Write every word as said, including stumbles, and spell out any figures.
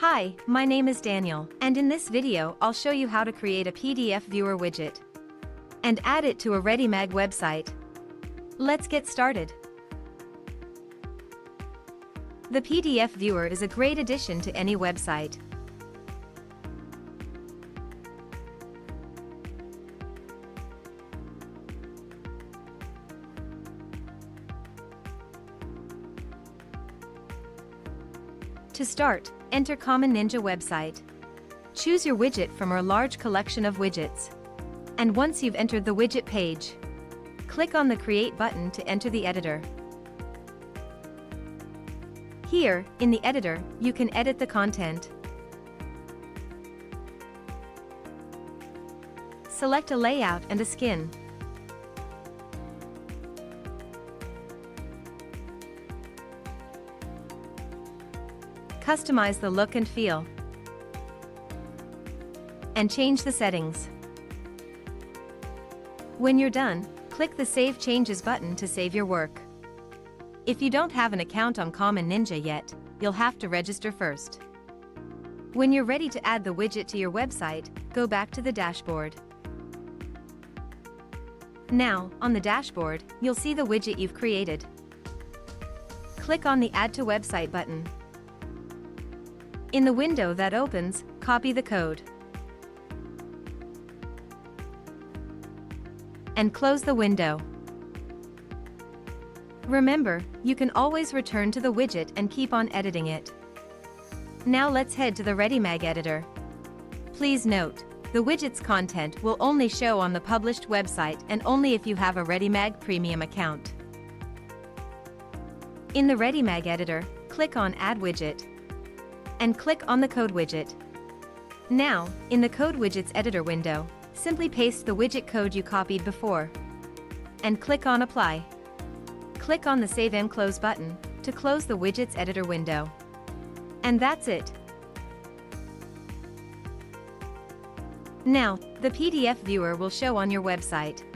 Hi, my name is Daniel, and in this video I'll show you how to create a P D F Viewer widget and add it to a ReadyMag website. Let's get started. The P D F Viewer is a great addition to any website. To start, enter Common Ninja website. Choose your widget from our large collection of widgets. And once you've entered the widget page, click on the Create button to enter the editor. Here, in the editor, you can edit the content. Select a layout and a skin. Customize the look and feel, and change the settings. When you're done, click the Save Changes button to save your work. If you don't have an account on Common Ninja yet, you'll have to register first. When you're ready to add the widget to your website, go back to the dashboard. Now, on the dashboard, you'll see the widget you've created. Click on the Add to Website button. In the window that opens, copy the code and close the window. Remember, you can always return to the widget and keep on editing it. Now let's head to the ReadyMag editor. Please note, the widget's content will only show on the published website and only if you have a ReadyMag Premium account. In the ReadyMag editor, click on Add Widget and click on the Code widget. Now, in the Code widget's editor window, simply paste the widget code you copied before and click on Apply. Click on the Save and Close button to close the widget's editor window. And that's it. Now, the P D F Viewer will show on your website.